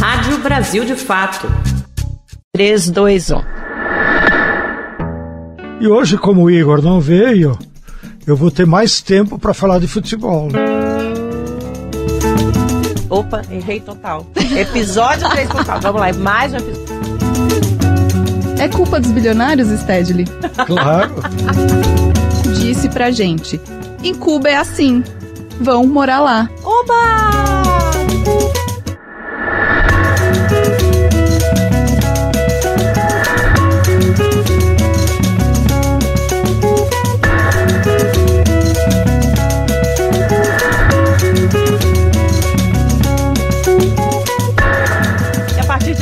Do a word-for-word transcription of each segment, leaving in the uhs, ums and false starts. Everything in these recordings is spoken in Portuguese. Rádio Brasil de Fato. três, dois, um. E hoje, como o Igor não veio, eu vou ter mais tempo para falar de futebol. Opa, errei total. Episódio três total. Vamos lá, é mais um episódio. É culpa dos bilionários, Stedile? Claro. Disse pra gente. Em Cuba é assim. Vão morar lá. Oba!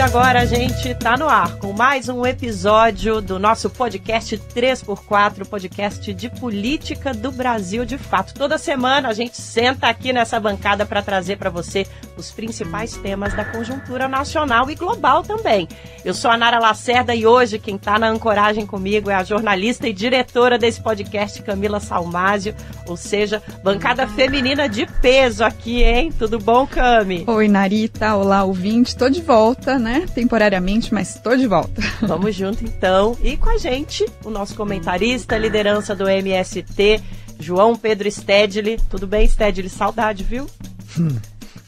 Agora a gente tá no ar com mais um episódio do nosso podcast três por quatro, podcast de política do Brasil de Fato. Toda semana a gente senta aqui nessa bancada para trazer para você os principais temas da conjuntura nacional e global também. Eu sou a Nara Lacerda e hoje quem tá na ancoragem comigo é a jornalista e diretora desse podcast, Camila Salmazio, ou seja, bancada feminina de peso aqui, hein? Tudo bom, Cami? Oi, Narita, olá, ouvinte, tô de volta, né? Temporariamente, mas estou de volta. Vamos junto então. E com a gente, o nosso comentarista, liderança do M S T, João Pedro Stedile. Tudo bem, Stedile? Saudade, viu? Hum.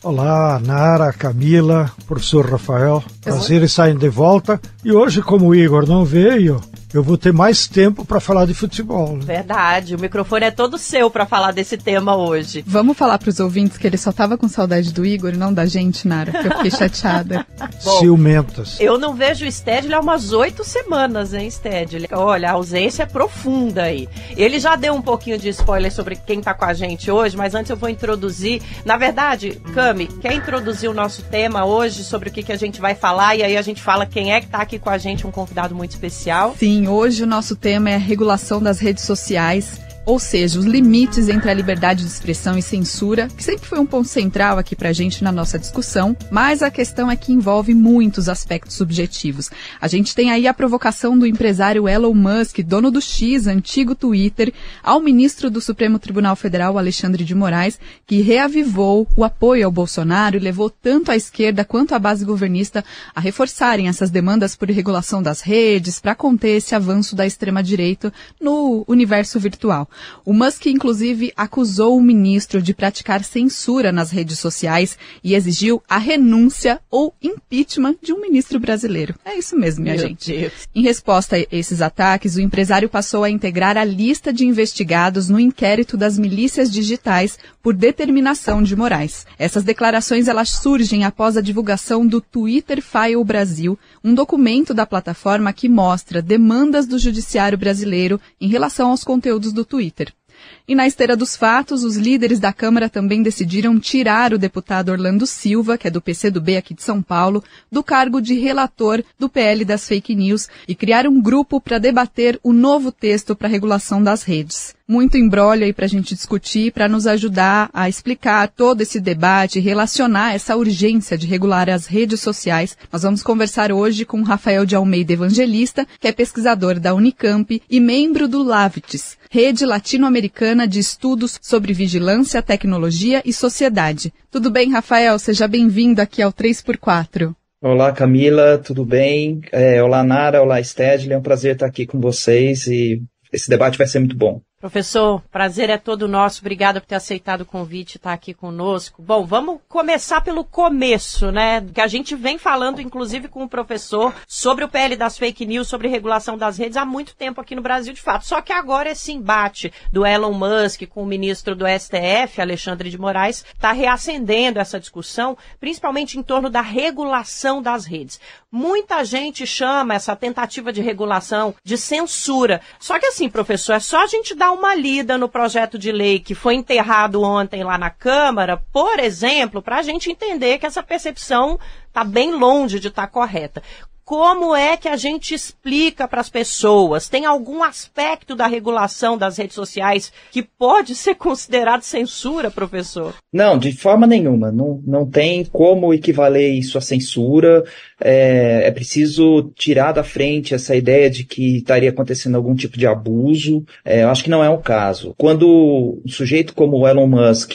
Olá, Nara, Camila, professor Rafael. Prazer em sair de volta. E hoje, como o Igor não veio, eu vou ter mais tempo para falar de futebol. Né? Verdade, o microfone é todo seu para falar desse tema hoje. Vamos falar para os ouvintes que ele só estava com saudade do Igor e não da gente, Nara, porque eu fiquei chateada. Bom, ciumentas. Eu não vejo o Stedile há umas oito semanas, hein, Stedile? Olha, a ausência é profunda aí. Ele já deu um pouquinho de spoiler sobre quem está com a gente hoje, mas antes eu vou introduzir. Na verdade, Cami, quer introduzir o nosso tema hoje sobre o que, que a gente vai falar? E aí a gente fala quem é que está aqui com a gente, um convidado muito especial. Sim. Hoje o nosso tema é a regulação das redes sociais, ou seja, os limites entre a liberdade de expressão e censura, que sempre foi um ponto central aqui pra gente na nossa discussão, mas a questão é que envolve muitos aspectos subjetivos. A gente tem aí a provocação do empresário Elon Musk, dono do X, antigo Twitter, ao ministro do Supremo Tribunal Federal, Alexandre de Moraes, que reavivou o apoio ao Bolsonaro e levou tanto a esquerda quanto a base governista a reforçarem essas demandas por regulação das redes para conter esse avanço da extrema-direita no universo virtual. O Musk, inclusive, acusou o ministro de praticar censura nas redes sociais e exigiu a renúncia ou impeachment de um ministro brasileiro. É isso mesmo, minha Meu gente. Deus. Em resposta a esses ataques, o empresário passou a integrar a lista de investigados no inquérito das milícias digitais por determinação de Moraes. Essas declarações elas surgem após a divulgação do Twitter Files Brasil, um documento da plataforma que mostra demandas do judiciário brasileiro em relação aos conteúdos do Twitter. Twitter. E na esteira dos fatos, os líderes da Câmara também decidiram tirar o deputado Orlando Silva, que é do P C do B aqui de São Paulo, do cargo de relator do P L das fake news e criar um grupo para debater o novo texto para a regulação das redes. Muito embrólio aí para a gente discutir, para nos ajudar a explicar todo esse debate, relacionar essa urgência de regular as redes sociais. Nós vamos conversar hoje com Rafael de Almeida Evangelista, que é pesquisador da Unicamp e membro do LAVITES, Rede Latino-Americana de Estudos sobre Vigilância, Tecnologia e Sociedade. Tudo bem, Rafael? Seja bem-vindo aqui ao três por quatro. Olá, Camila. Tudo bem? É, olá, Nara. Olá, Stedile. É um prazer estar aqui com vocês e esse debate vai ser muito bom. Professor, prazer é todo nosso. Obrigada por ter aceitado o convite e estar aqui conosco. Bom, vamos começar pelo começo, né? Que a gente vem falando, inclusive, com o professor sobre o P L das fake news, sobre regulação das redes há muito tempo aqui no Brasil, de fato. Só que agora esse embate do Elon Musk com o ministro do S T F, Alexandre de Moraes, está reacendendo essa discussão, principalmente em torno da regulação das redes. Muita gente chama essa tentativa de regulação de censura. Só que assim, professor, é só a gente dar uma lida no projeto de lei que foi enterrado ontem lá na Câmara, por exemplo, para a gente entender que essa percepção está bem longe de estar correta. Como é que a gente explica para as pessoas? Tem algum aspecto da regulação das redes sociais que pode ser considerado censura, professor? Não, de forma nenhuma. Não, não tem como equivaler isso à censura. É, é preciso tirar da frente essa ideia de que estaria acontecendo algum tipo de abuso. É, eu acho que não é o caso. Quando um sujeito como o Elon Musk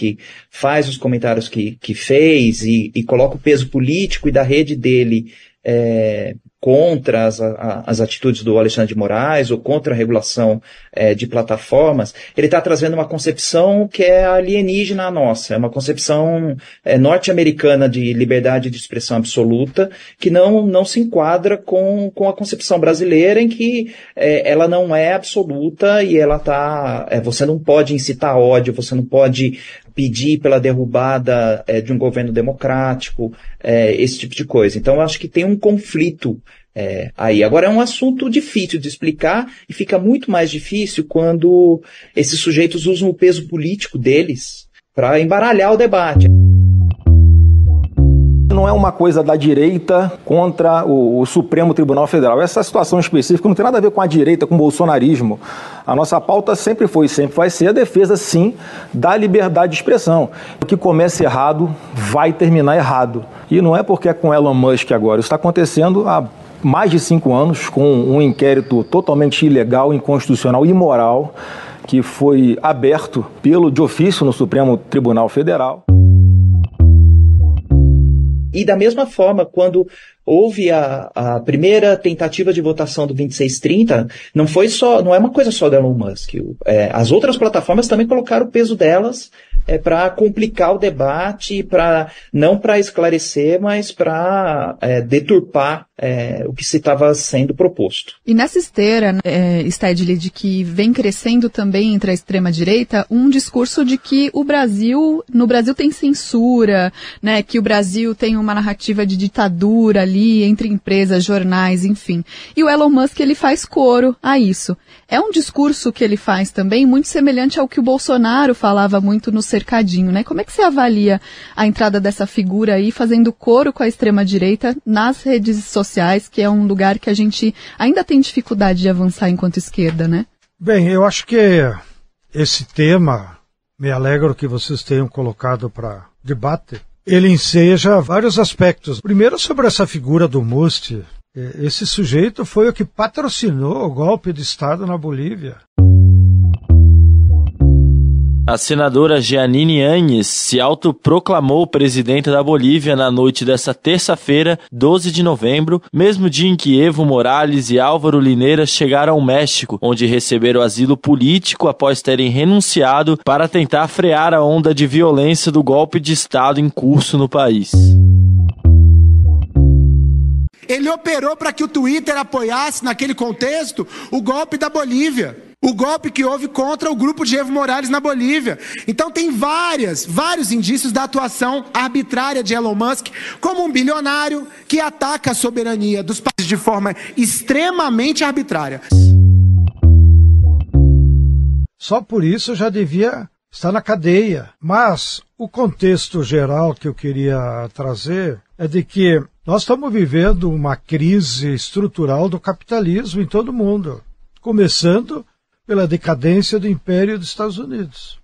faz os comentários que, que fez e, e coloca o peso político e da rede dele É, contra as, a, as atitudes do Alexandre de Moraes ou contra a regulação é, de plataformas, ele está trazendo uma concepção que é alienígena à nossa, é uma concepção é, norte-americana de liberdade de expressão absoluta que não, não se enquadra com, com a concepção brasileira em que é, ela não é absoluta e ela tá, é, você não pode incitar ódio, você não pode pedir pela derrubada é, de um governo democrático, é, esse tipo de coisa. Então, eu acho que tem um conflito é, aí. Agora, é um assunto difícil de explicar e fica muito mais difícil quando esses sujeitos usam o peso político deles para embaralhar o debate. Não é uma coisa da direita contra o, o Supremo Tribunal Federal. Essa situação específica não tem nada a ver com a direita, com o bolsonarismo. A nossa pauta sempre foi e sempre vai ser a defesa, sim, da liberdade de expressão. O que começa errado vai terminar errado. E não é porque é com Elon Musk agora. Isso está acontecendo há mais de cinco anos com um inquérito totalmente ilegal, inconstitucional e imoral que foi aberto pelo de ofício no Supremo Tribunal Federal. E da mesma forma, quando houve a, a primeira tentativa de votação do vinte e seis trinta, não foi só, não é uma coisa só do Elon Musk. É, as outras plataformas também colocaram o peso delas é, para complicar o debate, para não para esclarecer, mas para é, deturpar é, o que se estava sendo proposto. E nessa esteira, é, Stedile, de que vem crescendo também entre a extrema-direita um discurso de que o Brasil, no Brasil tem censura, né, que o Brasil tem um uma narrativa de ditadura ali, entre empresas, jornais, enfim. E o Elon Musk, ele faz coro a isso. É um discurso que ele faz também muito semelhante ao que o Bolsonaro falava muito no cercadinho, né? Como é que você avalia a entrada dessa figura aí, fazendo coro com a extrema-direita nas redes sociais, que é um lugar que a gente ainda tem dificuldade de avançar enquanto esquerda, né? Bem, eu acho que esse tema, me alegro que vocês tenham colocado para debate, ele enseja vários aspectos. Primeiro, sobre essa figura do Musk. Esse sujeito foi o que patrocinou o golpe de Estado na Bolívia. A senadora Jeanine Áñez se autoproclamou presidente da Bolívia na noite desta terça-feira, doze de novembro, mesmo dia em que Evo Morales e Álvaro Linera chegaram ao México, onde receberam asilo político após terem renunciado para tentar frear a onda de violência do golpe de Estado em curso no país. Ele operou para que o Twitter apoiasse, naquele contexto, o golpe da Bolívia. O golpe que houve contra o grupo de Evo Morales na Bolívia. Então tem várias, vários indícios da atuação arbitrária de Elon Musk como um bilionário que ataca a soberania dos países de forma extremamente arbitrária. Só por isso já devia estar na cadeia. Mas o contexto geral que eu queria trazer é de que nós estamos vivendo uma crise estrutural do capitalismo em todo o mundo, começando pela decadência do Império dos Estados Unidos.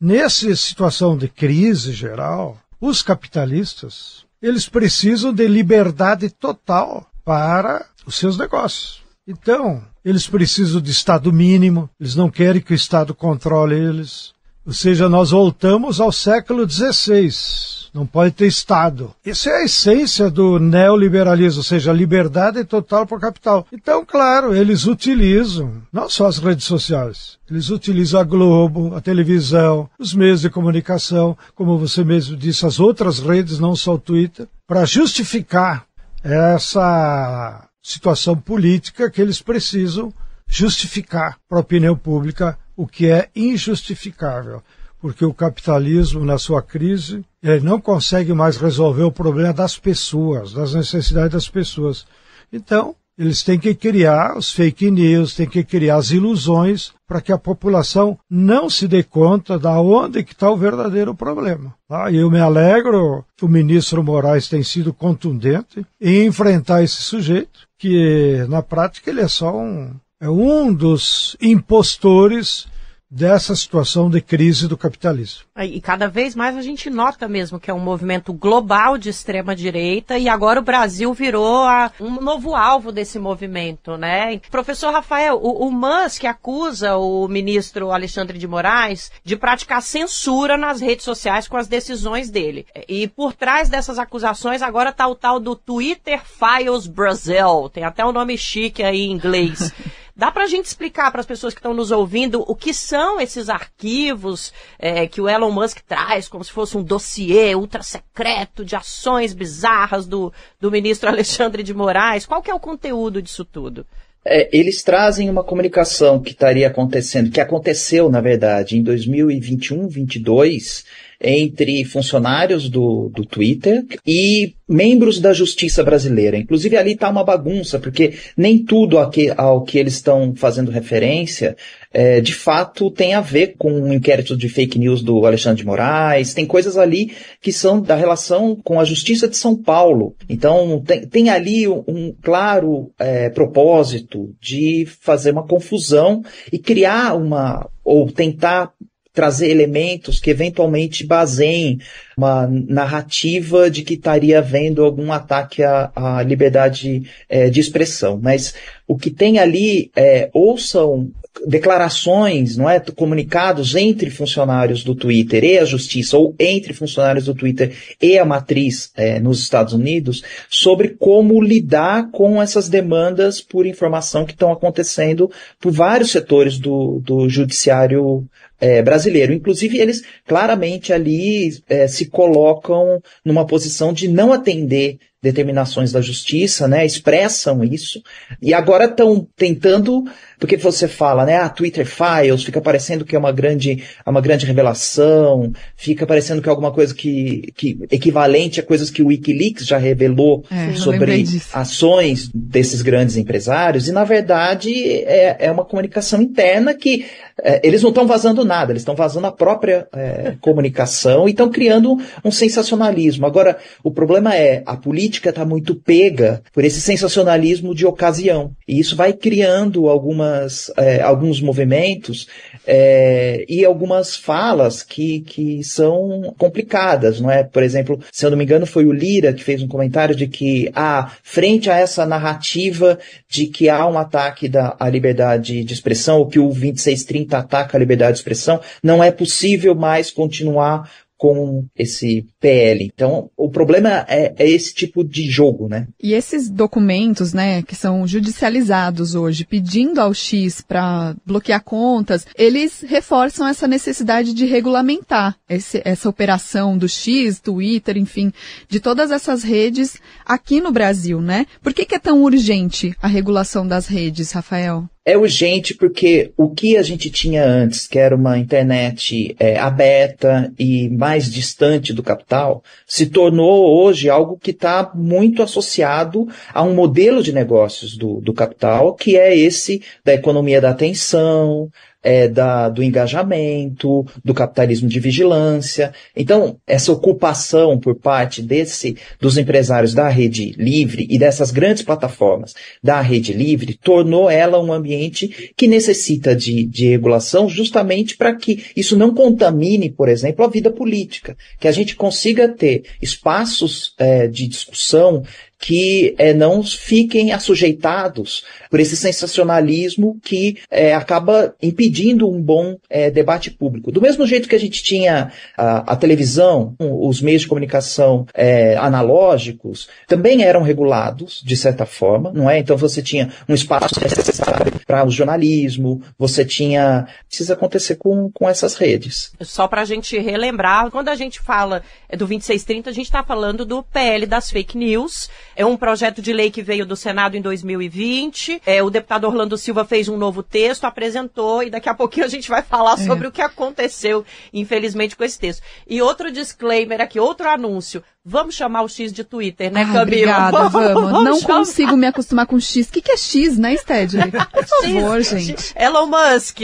Nessa situação de crise geral, os capitalistas, eles precisam de liberdade total para os seus negócios. Então, eles precisam de Estado mínimo, eles não querem que o Estado controle eles. Ou seja, nós voltamos ao século dezesseis, não pode ter Estado. Essa é a essência do neoliberalismo, ou seja, liberdade total para o capital. Então, claro, eles utilizam, não só as redes sociais, eles utilizam a Globo, a televisão, os meios de comunicação, como você mesmo disse, as outras redes, não só o Twitter, para justificar essa situação política que eles precisam justificar para a opinião pública, o que é injustificável, porque o capitalismo, na sua crise, ele não consegue mais resolver o problema das pessoas, das necessidades das pessoas. Então, Eles têm que criar os fake news, têm que criar as ilusões para que a população não se dê conta de onde está o verdadeiro problema. Ah, eu me alegro que o ministro Moraes tem sido contundente em enfrentar esse sujeito, que na prática ele é só um, é um dos impostores dessa situação de crise do capitalismo. E cada vez mais a gente nota mesmo que é um movimento global de extrema-direita e agora o Brasil virou a, um novo alvo desse movimento, né? Professor Rafael, o, o Musk acusa o ministro Alexandre de Moraes de praticar censura nas redes sociais com as decisões dele. E por trás dessas acusações agora está o tal do Twitter Files Brasil. Tem até um nome chique aí em inglês. Dá para a gente explicar para as pessoas que estão nos ouvindo o que são esses arquivos é, que o Elon Musk traz, como se fosse um dossiê ultra secreto de ações bizarras do, do ministro Alexandre de Moraes? Qual que é o conteúdo disso tudo? É, eles trazem uma comunicação que estaria acontecendo, que aconteceu, na verdade, em dois mil e vinte e um, dois mil e vinte e dois, entre funcionários do, do Twitter e membros da justiça brasileira. Inclusive ali está uma bagunça, porque nem tudo ao que, ao que eles estão fazendo referência é, de fato tem a ver com o um inquérito de fake news do Alexandre de Moraes. Tem coisas ali que são da relação com a justiça de São Paulo. Então tem, tem ali um, um claro é, propósito de fazer uma confusão e criar uma, ou tentar trazer elementos que eventualmente baseiem uma narrativa de que estaria havendo algum ataque à, à liberdade é, de expressão. Mas o que tem ali é, ou são declarações, não é, comunicados entre funcionários do Twitter e a justiça, ou entre funcionários do Twitter e a matriz é, nos Estados Unidos, sobre como lidar com essas demandas por informação que estão acontecendo por vários setores do, do judiciário É, brasileiro. Inclusive, eles claramente ali é, se colocam numa posição de não atender determinações da justiça, né? Expressam isso, e agora estão tentando, porque você fala, né? Ah, Twitter Files, fica parecendo que é uma grande, uma grande revelação, fica parecendo que é alguma coisa que, que equivalente a coisas que o Wikileaks já revelou é, sobre ações desses grandes empresários, e na verdade é, é uma comunicação interna que é, eles não estão vazando nada, eles estão vazando a própria é, comunicação e estão criando um sensacionalismo. Agora, o problema é, a política está muito pega por esse sensacionalismo de ocasião. E isso vai criando algumas, é, alguns movimentos é, e algumas falas que, que são complicadas, não é? Por exemplo, se eu não me engano, foi o Lira que fez um comentário de que, ah, frente a essa narrativa de que há um ataque da, à liberdade de expressão, ou que o vinte e seis trinta ataca a liberdade de expressão, não é possível mais continuar com esse P L. Então, o problema é, é esse tipo de jogo, né? E esses documentos, né, que são judicializados hoje, pedindo ao X para bloquear contas, eles reforçam essa necessidade de regulamentar esse, essa operação do X, Twitter, enfim, de todas essas redes aqui no Brasil, né? Por que que é tão urgente a regulação das redes, Rafael? É urgente porque o que a gente tinha antes, que era uma internet é, aberta e mais distante do capital, se tornou hoje algo que está muito associado a um modelo de negócios do, do capital, que é esse da economia da atenção, É, da, do engajamento, do capitalismo de vigilância. Então, essa ocupação por parte desse, dos empresários da rede livre e dessas grandes plataformas da rede livre tornou ela um ambiente que necessita de, de regulação, justamente para que isso não contamine, por exemplo, a vida política, que a gente consiga ter espaços é, de discussão que é, não fiquem assujeitados por esse sensacionalismo que é, acaba impedindo um bom é, debate público. Do mesmo jeito que a gente tinha a, a televisão, os meios de comunicação é, analógicos também eram regulados, de certa forma, não é? Então você tinha um espaço necessário para o jornalismo, você tinha... Precisa acontecer com, com essas redes. Só para a gente relembrar, quando a gente fala do vinte e seis trinta, a gente está falando do P L das fake news, É um projeto de lei que veio do Senado em dois mil e vinte. É, o deputado Orlando Silva fez um novo texto, apresentou, e daqui a pouquinho a gente vai falar sobre é. o que aconteceu, infelizmente, com esse texto. E outro disclaimer aqui, outro anúncio. Vamos chamar o X de Twitter, né, ah, Camila? Obrigada, vamos. vamos. vamos Não chamar. Consigo me acostumar com X. O que, que é X, né, Stedile? Por favor, X, gente. Elon Musk.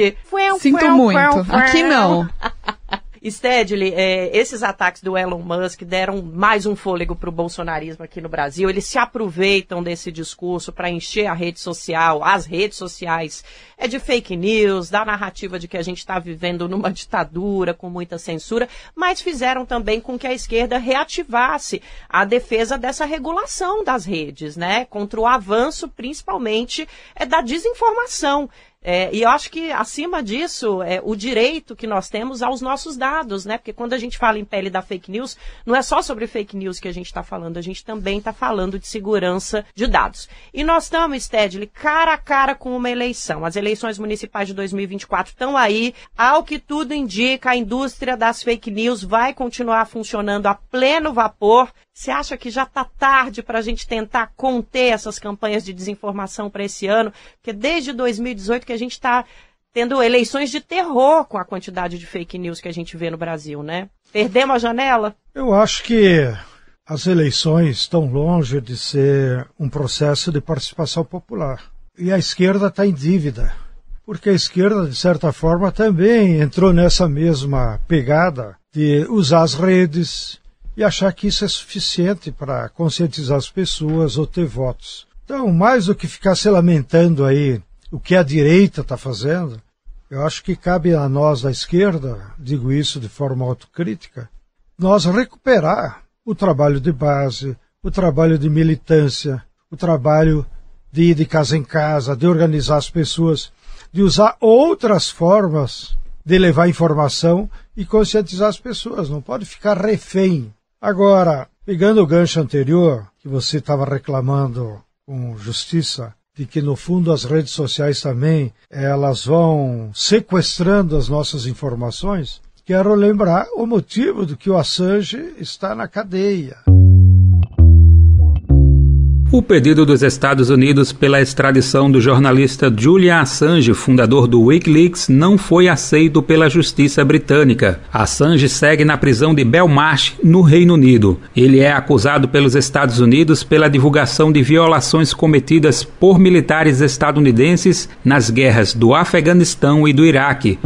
Sinto muito. Aqui não. Stedile, é, esses ataques do Elon Musk deram mais um fôlego para o bolsonarismo aqui no Brasil. Eles se aproveitam desse discurso para encher a rede social, as redes sociais, é de fake news, da narrativa de que a gente está vivendo numa ditadura com muita censura, mas fizeram também com que a esquerda reativasse a defesa dessa regulação das redes, né? Contra o avanço, principalmente, é, da desinformação. É, e eu acho que, acima disso, é, o direito que nós temos aos nossos dados, né? Porque quando a gente fala em pele da fake news, não é só sobre fake news que a gente está falando, a gente também está falando de segurança de dados. E nós estamos, Stedile, cara a cara com uma eleição. As eleições municipais de dois mil e vinte e quatro estão aí. Ao que tudo indica, a indústria das fake news vai continuar funcionando a pleno vapor. Você acha que já está tarde para a gente tentar conter essas campanhas de desinformação para esse ano? Porque desde dois mil e dezoito que a gente está tendo eleições de terror com a quantidade de fake news que a gente vê no Brasil, né? Perdemos a janela? Eu acho que as eleições estão longe de ser um processo de participação popular. E a esquerda está em dívida, porque a esquerda, de certa forma, também entrou nessa mesma pegada de usar as redes e achar que isso é suficiente para conscientizar as pessoas ou ter votos. Então, mais do que ficar se lamentando aí o que a direita está fazendo, eu acho que cabe a nós da esquerda, digo isso de forma autocrítica, nós recuperar o trabalho de base, o trabalho de militância, o trabalho de ir de casa em casa, de organizar as pessoas, de usar outras formas de levar informação e conscientizar as pessoas. Não pode ficar refém. Agora, pegando o gancho anterior, que você estava reclamando com justiça, de que no fundo as redes sociais também, elas vão sequestrando as nossas informações, quero lembrar o motivo do que o Assange está na cadeia. O pedido dos Estados Unidos pela extradição do jornalista Julian Assange, fundador do WikiLeaks, não foi aceito pela justiça britânica. Assange segue na prisão de Belmarsh, no Reino Unido. Ele é acusado pelos Estados Unidos pela divulgação de violações cometidas por militares estadunidenses nas guerras do Afeganistão e do Iraque.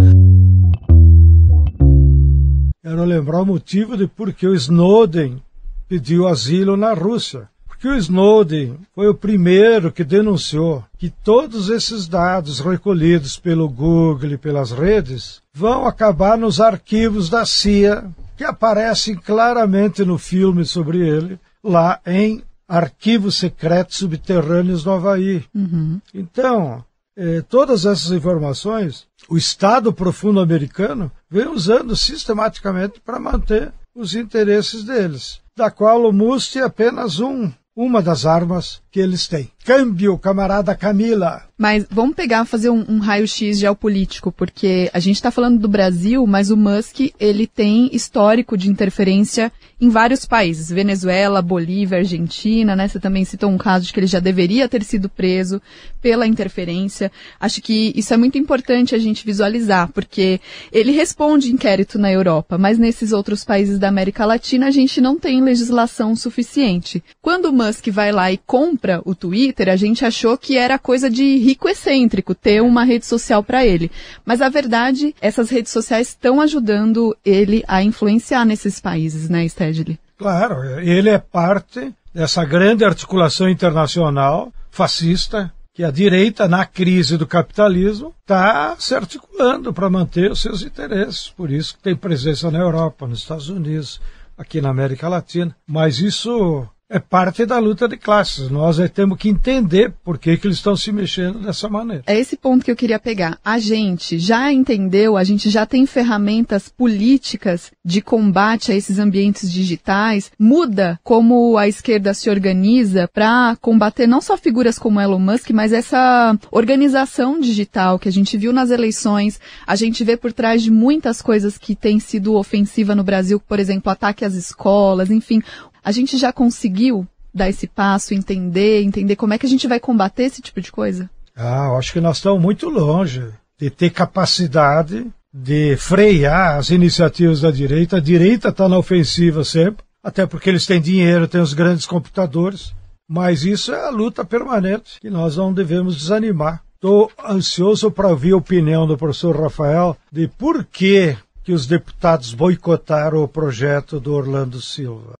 Quero lembrar o motivo de por que o Snowden pediu asilo na Rússia. Porque o Snowden foi o primeiro que denunciou que todos esses dados recolhidos pelo Google e pelas redes vão acabar nos arquivos da C I A, que aparecem claramente no filme sobre ele, lá em Arquivos Secretos Subterrâneos do Havaí. Uhum. Então, eh, todas essas informações, o Estado profundo americano vem usando sistematicamente para manter os interesses deles, da qual o Musk é apenas um. Uma das armas que eles têm. Câmbio, camarada Camila! Mas vamos pegar, fazer um, um raio-x geopolítico, porque a gente está falando do Brasil, mas o Musk, ele tem histórico de interferência em vários países. Venezuela, Bolívia, Argentina, né? Você também citou um caso de que ele já deveria ter sido preso pela interferência. Acho que isso é muito importante a gente visualizar, porque ele responde inquérito na Europa, mas nesses outros países da América Latina a gente não tem legislação suficiente. Quando o Musk que vai lá e compra o Twitter, a gente achou que era coisa de rico excêntrico ter uma rede social para ele. Mas, a verdade, essas redes sociais estão ajudando ele a influenciar nesses países, né, Stedile? Claro, ele é parte dessa grande articulação internacional fascista que a direita, na crise do capitalismo, está se articulando para manter os seus interesses. Por isso que tem presença na Europa, nos Estados Unidos, aqui na América Latina. Mas isso é parte da luta de classes. Nós temos que entender por que, que eles estão se mexendo dessa maneira. É esse ponto que eu queria pegar. A gente já entendeu, a gente já tem ferramentas políticas de combate a esses ambientes digitais. Muda como a esquerda se organiza para combater não só figuras como Elon Musk, mas essa organização digital que a gente viu nas eleições. A gente vê por trás de muitas coisas que têm sido ofensiva no Brasil, por exemplo, ataque às escolas, enfim. A gente já conseguiu dar esse passo, entender, entender como é que a gente vai combater esse tipo de coisa? Ah, eu acho que nós estamos muito longe de ter capacidade de frear as iniciativas da direita. A direita está na ofensiva sempre, até porque eles têm dinheiro, têm os grandes computadores, mas isso é a luta permanente, que nós não devemos desanimar. Estou ansioso para ouvir a opinião do professor Rafael de por que, que os deputados boicotaram o projeto do Orlando Silva.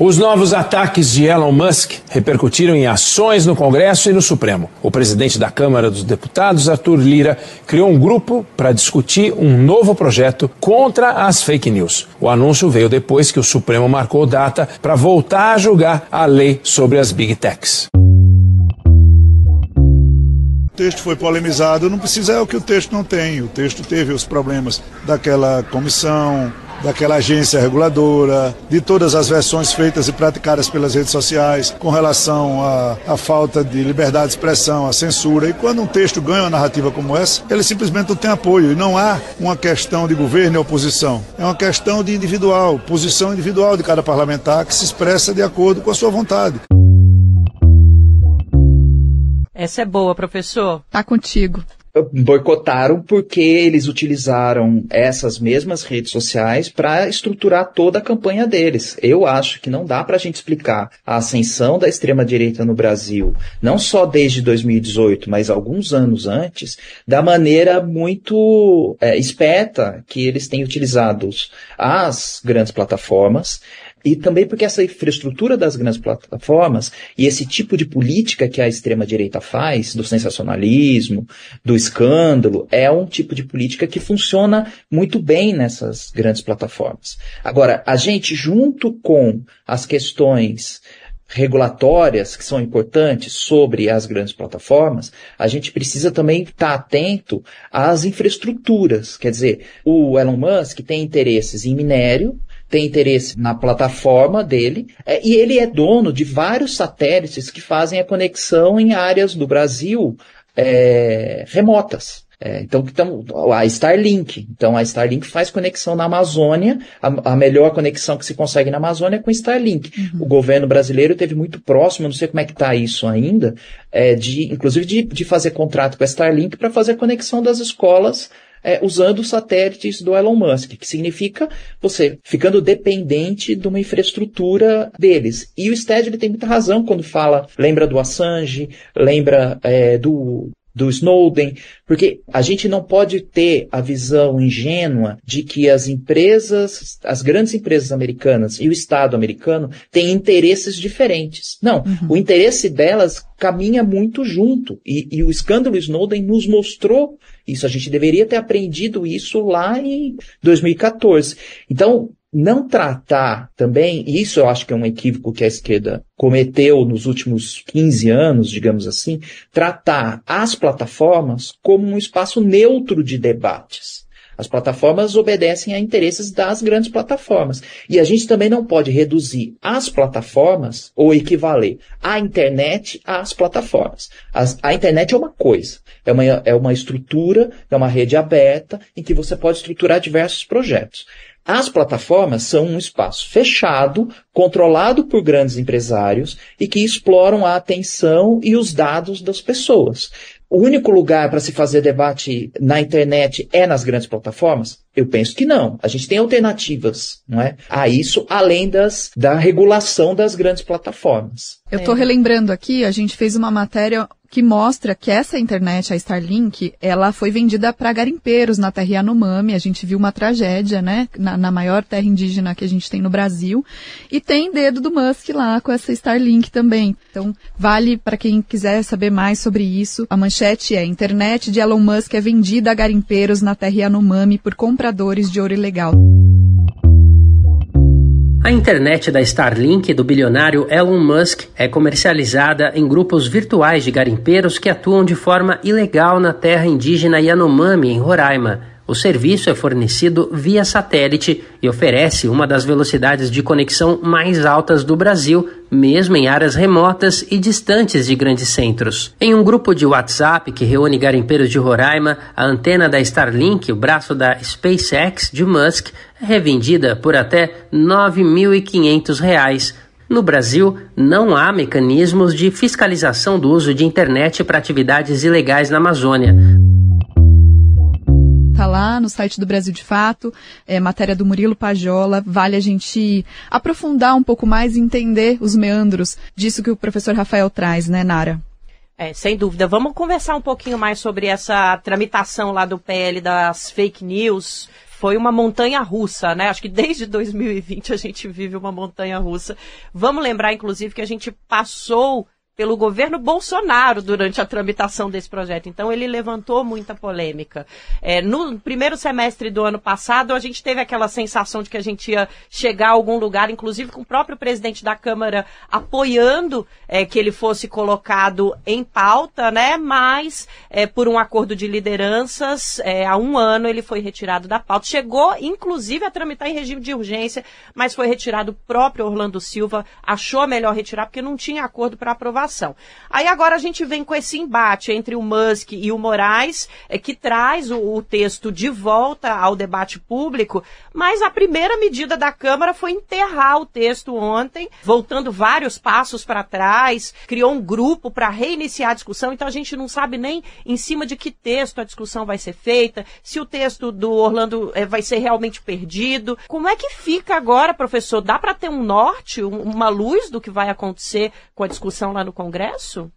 Os novos ataques de Elon Musk repercutiram em ações no Congresso e no Supremo. O presidente da Câmara dos Deputados, Arthur Lira, criou um grupo para discutir um novo projeto contra as fake news. O anúncio veio depois que o Supremo marcou data para voltar a julgar a lei sobre as Big Techs. O texto foi polemizado, não precisa é o que o texto não tem. O texto teve os problemas daquela comissão, daquela agência reguladora, de todas as versões feitas e praticadas pelas redes sociais com relação à, à falta de liberdade de expressão, à censura. E quando um texto ganha uma narrativa como essa, ele simplesmente não tem apoio. E não há uma questão de governo e oposição. É uma questão de individual, posição individual de cada parlamentar que se expressa de acordo com a sua vontade. Essa é boa, professor. Tá contigo. Boicotaram porque eles utilizaram essas mesmas redes sociais para estruturar toda a campanha deles. Eu acho que não dá para a gente explicar a ascensão da extrema-direita no Brasil, não só desde dois mil e dezoito, mas alguns anos antes, da maneira muito é, esperta que eles têm utilizado as grandes plataformas. E também porque essa infraestrutura das grandes plataformas e esse tipo de política que a extrema-direita faz, do sensacionalismo, do escândalo, é um tipo de política que funciona muito bem nessas grandes plataformas. Agora, a gente, junto com as questões regulatórias que são importantes sobre as grandes plataformas, a gente precisa também estar atento às infraestruturas. Quer dizer, o Elon Musk tem interesses em minério, tem interesse na plataforma dele, e ele é dono de vários satélites que fazem a conexão em áreas do Brasil é, remotas. É, então, então, a Starlink. Então, a Starlink faz conexão na Amazônia, a, a melhor conexão que se consegue na Amazônia é com Starlink. Uhum. O governo brasileiro teve muito próximo, eu não sei como é que está isso ainda, é, de, inclusive de, de fazer contrato com a Starlink para fazer a conexão das escolas É, usando os satélites do Elon Musk, que significa você ficando dependente de uma infraestrutura deles. E o Stedile tem muita razão quando fala, lembra do Assange, lembra é, do, do Snowden, porque a gente não pode ter a visão ingênua de que as empresas, as grandes empresas americanas e o Estado americano têm interesses diferentes. Não, uhum. O interesse delas caminha muito junto. E, e o escândalo Snowden nos mostrou isso. A gente deveria ter aprendido isso lá em dois mil e quatorze. Então, não tratar também, e isso eu acho que é um equívoco que a esquerda cometeu nos últimos quinze anos, digamos assim, tratar as plataformas como um espaço neutro de debates. As plataformas obedecem a interesses das grandes plataformas. E a gente também não pode reduzir as plataformas, ou equivaler a internet às plataformas. As, a internet é uma coisa, é uma, é uma estrutura, é uma rede aberta, em que você pode estruturar diversos projetos. As plataformas são um espaço fechado, controlado por grandes empresários, e que exploram a atenção e os dados das pessoas. O único lugar para se fazer debate na internet é nas grandes plataformas? Eu penso que não. A gente tem alternativas, não é, a isso, além das, da regulação das grandes plataformas. Eu estou relembrando aqui, a gente fez uma matéria que mostra que essa internet, a Starlink, ela foi vendida para garimpeiros na Terra Yanomami. A gente viu uma tragédia, né, na, na maior terra indígena que a gente tem no Brasil. E tem dedo do Musk lá com essa Starlink também. Então, vale para quem quiser saber mais sobre isso. A manchete é: internet de Elon Musk é vendida a garimpeiros na Terra Yanomami por compradores de ouro ilegal. A internet da Starlink do bilionário Elon Musk é comercializada em grupos virtuais de garimpeiros que atuam de forma ilegal na terra indígena Yanomami, em Roraima. O serviço é fornecido via satélite e oferece uma das velocidades de conexão mais altas do Brasil, mesmo em áreas remotas e distantes de grandes centros. Em um grupo de WhatsApp que reúne garimpeiros de Roraima, a antena da Starlink, o braço da SpaceX de Musk, é revendida por até nove mil e quinhentos reais. No Brasil, não há mecanismos de fiscalização do uso de internet para atividades ilegais na Amazônia. Tá lá no site do Brasil de Fato, é, matéria do Murilo Pajola, vale a gente aprofundar um pouco mais e entender os meandros disso que o professor Rafael traz, né, Nara? É, sem dúvida. Vamos conversar um pouquinho mais sobre essa tramitação lá do P L das fake news. Foi uma montanha russa, né? Acho que desde dois mil e vinte a gente vive uma montanha russa. Vamos lembrar, inclusive, que a gente passou pelo governo Bolsonaro durante a tramitação desse projeto. Então, ele levantou muita polêmica. É, no primeiro semestre do ano passado, a gente teve aquela sensação de que a gente ia chegar a algum lugar, inclusive com o próprio presidente da Câmara apoiando é, que ele fosse colocado em pauta, né? Mas, é, por um acordo de lideranças, é, há um ano ele foi retirado da pauta. Chegou, inclusive, a tramitar em regime de urgência, mas foi retirado. O próprio Orlando Silva achou melhor retirar, porque não tinha acordo para aprovação. Aí agora a gente vem com esse embate entre o Musk e o Moraes, é, que traz o, o texto de volta ao debate público, mas a primeira medida da Câmara foi enterrar o texto ontem, voltando vários passos para trás, criou um grupo para reiniciar a discussão, então a gente não sabe nem em cima de que texto a discussão vai ser feita, se o texto do Orlando é, vai ser realmente perdido. Como é que fica agora, professor? Dá para ter um norte, um, uma luz do que vai acontecer com a discussão lá no Congresso?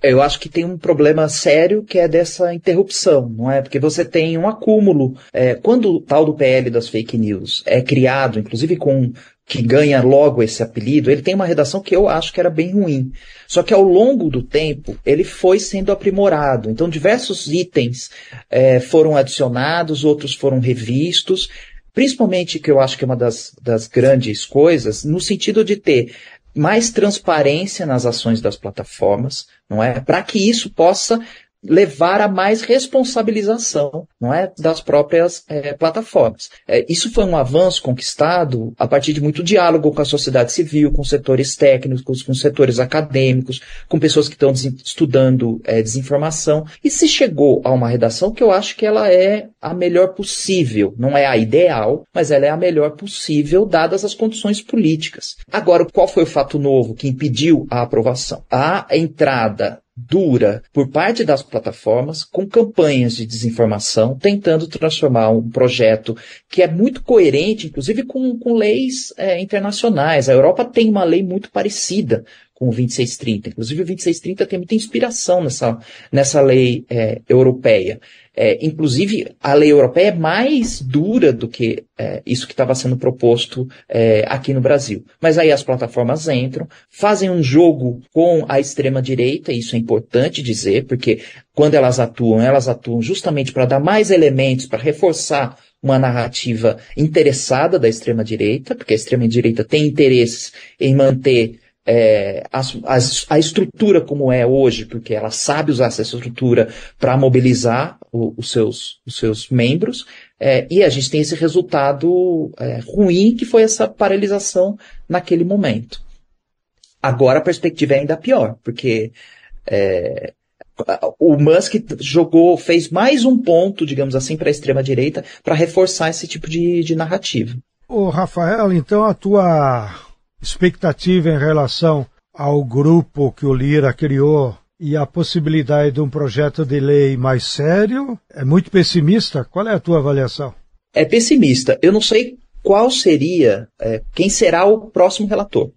Eu acho que tem um problema sério que é dessa interrupção, não é? Porque você tem um acúmulo. É, quando o tal do P L das fake news é criado, inclusive com que ganha logo esse apelido, ele tem uma redação que eu acho que era bem ruim. Só que ao longo do tempo, ele foi sendo aprimorado. Então, diversos itens é, foram adicionados, outros foram revistos, principalmente, que eu acho que é uma das, das grandes coisas, no sentido de ter mais transparência nas ações das plataformas, não é? Para que isso possa levar a mais responsabilização, não é? Das próprias é, plataformas. É, isso foi um avanço conquistado a partir de muito diálogo com a sociedade civil, com setores técnicos, com setores acadêmicos, com pessoas que estão estudando é, desinformação, e se chegou a uma redação que eu acho que ela é a melhor possível, não é a ideal, mas ela é a melhor possível dadas as condições políticas. Agora, qual foi o fato novo que impediu a aprovação? A entrada dura por parte das plataformas com campanhas de desinformação, tentando transformar um projeto que é muito coerente, inclusive com, com leis é, internacionais. A Europa tem uma lei muito parecida com o vinte e seis trinta. Inclusive o vinte e seis trinta tem muita inspiração nessa, nessa lei é, europeia. É, inclusive, a lei europeia é mais dura do que é, isso que estava sendo proposto é, aqui no Brasil. Mas aí as plataformas entram, fazem um jogo com a extrema-direita, isso é importante dizer, porque quando elas atuam, elas atuam justamente para dar mais elementos, para reforçar uma narrativa interessada da extrema-direita, porque a extrema-direita tem interesses em manter É, a, a, a estrutura como é hoje, porque ela sabe usar essa estrutura para mobilizar o, os, seus, os seus membros, é, e a gente tem esse resultado é, ruim que foi essa paralisação naquele momento. Agora a perspectiva é ainda pior, porque é, o Musk jogou, fez mais um ponto, digamos assim, para a extrema-direita para reforçar esse tipo de, de narrativa. Ô Rafael, então a tua expectativa em relação ao grupo que o Lira criou e a possibilidade de um projeto de lei mais sério é muito pessimista? Qual é a tua avaliação? É pessimista. Eu não sei qual seria, é, quem será o próximo relator.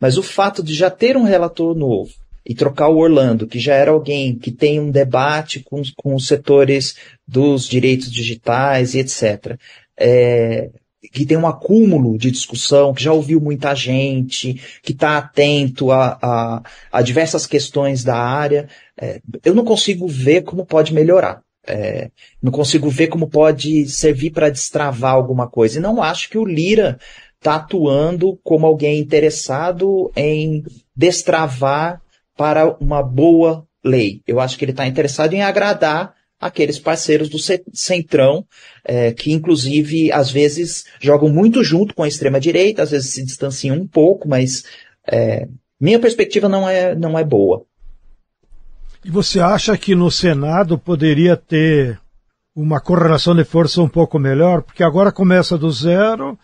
Mas o fato de já ter um relator novo e trocar o Orlando, que já era alguém que tem um debate com, com os setores dos direitos digitais e etcétera, é... que tem um acúmulo de discussão, que já ouviu muita gente, que está atento a, a, a diversas questões da área, é, eu não consigo ver como pode melhorar. É, não consigo ver como pode servir para destravar alguma coisa. E não acho que o Lira está atuando como alguém interessado em destravar para uma boa lei. Eu acho que ele está interessado em agradar aqueles parceiros do centrão, é, que inclusive às vezes jogam muito junto com a extrema-direita, às vezes se distanciam um pouco, mas é, minha perspectiva não é, não é boa. E você acha que no Senado poderia ter uma correlação de força um pouco melhor? Porque agora começa do zero,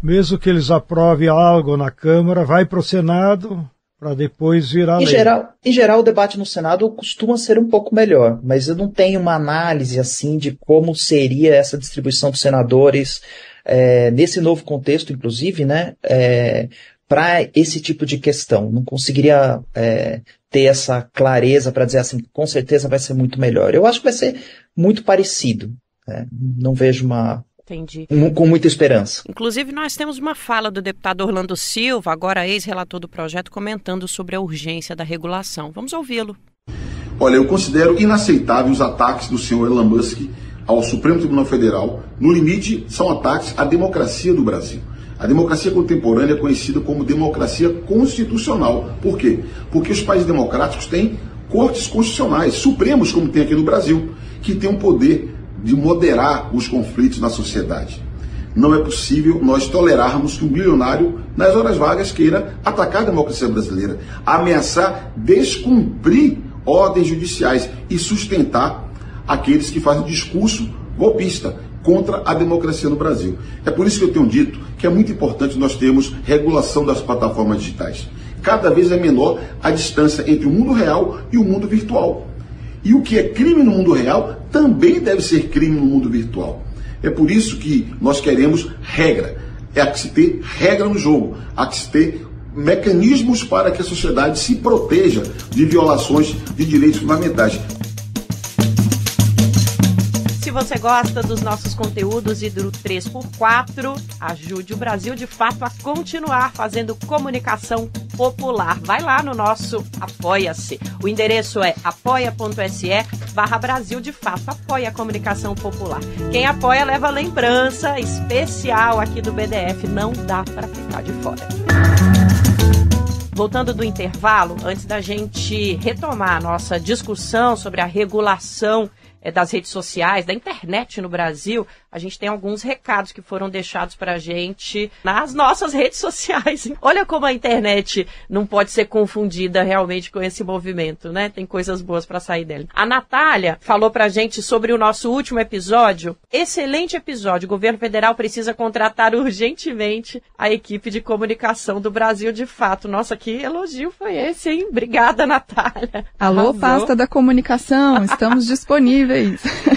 mesmo que eles aprovem algo na Câmara, vai para o Senado... para depois virar lei. Geral, em geral, o debate no Senado costuma ser um pouco melhor, mas eu não tenho uma análise assim de como seria essa distribuição dos senadores é, nesse novo contexto, inclusive, né, é, para esse tipo de questão. Não conseguiria é, ter essa clareza para dizer assim, com certeza vai ser muito melhor. Eu acho que vai ser muito parecido. Né? Não vejo uma... Entendi. Com muita esperança. Inclusive, nós temos uma fala do deputado Orlando Silva, agora ex-relator do projeto, comentando sobre a urgência da regulação. Vamos ouvi-lo. Olha, eu considero inaceitável os ataques do senhor Elon Musk ao Supremo Tribunal Federal. No limite, são ataques à democracia do Brasil. A democracia contemporânea é conhecida como democracia constitucional. Por quê? Porque os países democráticos têm cortes constitucionais, supremos, como tem aqui no Brasil, que tem um poder de moderar os conflitos na sociedade. Não é possível nós tolerarmos que um bilionário, nas horas vagas, queira atacar a democracia brasileira, ameaçar descumprir ordens judiciais e sustentar aqueles que fazem discurso golpista contra a democracia no Brasil. É por isso que eu tenho dito que é muito importante nós termos regulação das plataformas digitais. Cada vez é menor a distância entre o mundo real e o mundo virtual. E o que é crime no mundo real também deve ser crime no mundo virtual. É por isso que nós queremos regra. É a que se ter regra no jogo, a que se ter mecanismos para que a sociedade se proteja de violações de direitos fundamentais. Se você gosta dos nossos conteúdos e do três por quatro, ajude o Brasil de Fato a continuar fazendo comunicação popular. Vai lá no nosso Apoia-se. O endereço é apoia ponto se barra Brasil de Fato. Apoia a comunicação popular. Quem apoia leva lembrança especial aqui do B D F. Não dá para ficar de fora. Voltando do intervalo, antes da gente retomar a nossa discussão sobre a regulação das redes sociais, da internet no Brasil, a gente tem alguns recados que foram deixados para a gente nas nossas redes sociais. Olha como a internet não pode ser confundida realmente com esse movimento, né? Tem coisas boas para sair dela. A Natália falou para a gente sobre o nosso último episódio. Excelente episódio. O governo federal precisa contratar urgentemente a equipe de comunicação do Brasil de Fato. Nossa, que elogio foi esse, hein? Obrigada, Natália. Alô, arrasou. Pasta da comunicação, estamos disponíveis.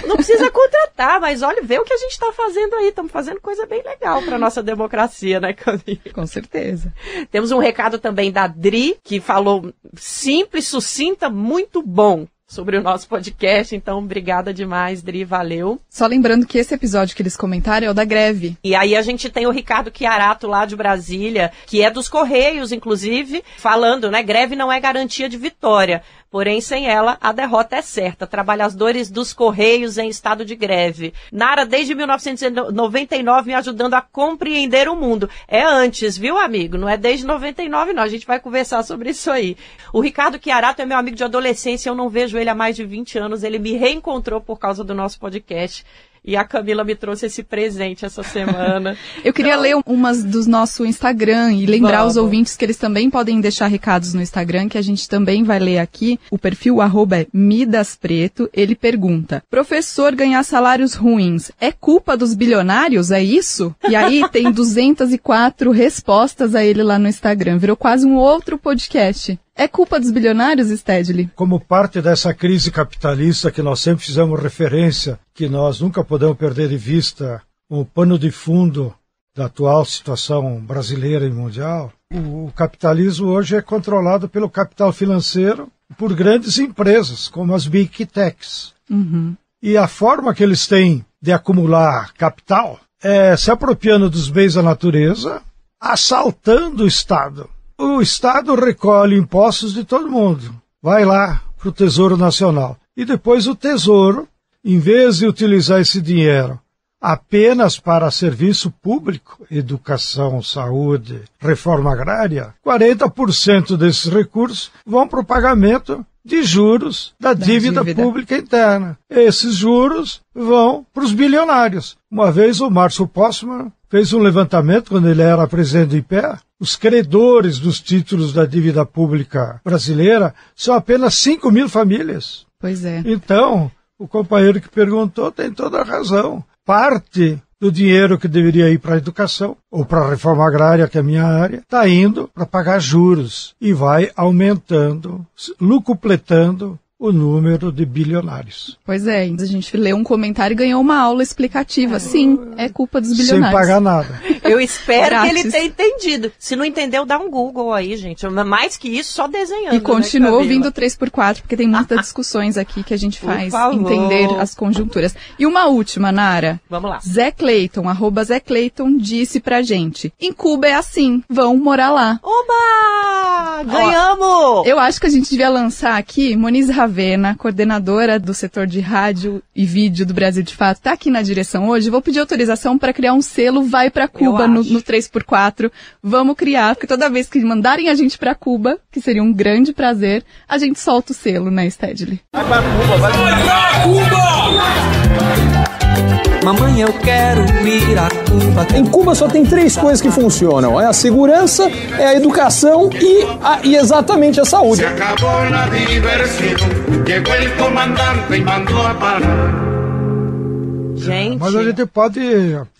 Não precisa contratar, mas olha, vê o que a gente está fazendo aí. Estamos fazendo coisa bem legal para a nossa democracia, né, Camila? Com certeza. Temos um recado também da Dri, que falou simples, sucinta, muito bom sobre o nosso podcast. Então, obrigada demais, Dri, valeu. Só lembrando que esse episódio que eles comentaram é o da greve. E aí a gente tem o Ricardo Chiarato lá de Brasília, que é dos Correios, inclusive, falando, né, greve não é garantia de vitória. Porém, sem ela, a derrota é certa. Trabalhadores dos Correios em estado de greve. Nara, desde mil novecentos e noventa e nove, me ajudando a compreender o mundo. É antes, viu, amigo? Não é desde noventa e nove, não. A gente vai conversar sobre isso aí. O Ricardo Chiarato é meu amigo de adolescência. Eu não vejo ele há mais de vinte anos. Ele me reencontrou por causa do nosso podcast. E a Camila me trouxe esse presente essa semana. Eu queria então... ler umas dos nosso Instagram e lembrar Vamos. Os ouvintes que eles também podem deixar recados no Instagram, que a gente também vai ler aqui. O perfil arroba é midaspreto. Ele pergunta, professor ganhar salários ruins é culpa dos bilionários, é isso? E aí tem duzentas e quatro respostas a ele lá no Instagram. Virou quase um outro podcast. É culpa dos bilionários, Stedile? Como parte dessa crise capitalista que nós sempre fizemos referência, que nós nunca podemos perder de vista o pano de fundo da atual situação brasileira e mundial, o capitalismo hoje é controlado pelo capital financeiro por grandes empresas, como as Big Techs. Uhum. E a forma que eles têm de acumular capital é se apropriando dos bens da natureza, assaltando o Estado. O Estado recolhe impostos de todo mundo, vai lá para o Tesouro Nacional. E depois o Tesouro, em vez de utilizar esse dinheiro apenas para serviço público, educação, saúde, reforma agrária, quarenta por cento desses recursos vão para o pagamento de juros da, da dívida, dívida pública interna. Esses juros vão para os bilionários. Uma vez o Márcio Postman fez um levantamento, quando ele era presidente do I P E A, os credores dos títulos da dívida pública brasileira são apenas cinco mil famílias. Pois é. Então, o companheiro que perguntou tem toda a razão. Parte do dinheiro que deveria ir para a educação ou para a reforma agrária, que é a minha área, está indo para pagar juros e vai aumentando, lucupletando o número de bilionários. Pois é, a gente leu um comentário e ganhou uma aula explicativa. Sim, é culpa dos bilionários. Sem pagar nada. Eu espero que ele tenha entendido. Se não entendeu, dá um Google aí, gente. Mais que isso, só desenhando. E continua ouvindo o três por quatro, porque tem muitas discussões aqui que a gente faz entender as conjunturas. E uma última, Nara. Vamos lá. Zé Cleiton, arroba Zé Cleiton, disse pra gente: em Cuba é assim, vão morar lá. Oba! Ganhamos! Eu acho que a gente devia lançar aqui Monyse Ravena, Ravena, coordenadora do setor de rádio e vídeo do Brasil de Fato, está aqui na direção hoje. Vou pedir autorização para criar um selo Vai para Cuba no, no três por quatro. Vamos criar, porque toda vez que mandarem a gente para Cuba, que seria um grande prazer, a gente solta o selo, né, Stedile? Vai para Cuba, vai para Cuba! Mamãe, eu quero ir a Cuba. Em Cuba só tem três coisas que funcionam: é a segurança, é a educação e, a, e exatamente a saúde. Se acabou na diversão. Chegou o comandante e mandou a parar. Gente. Mas a gente pode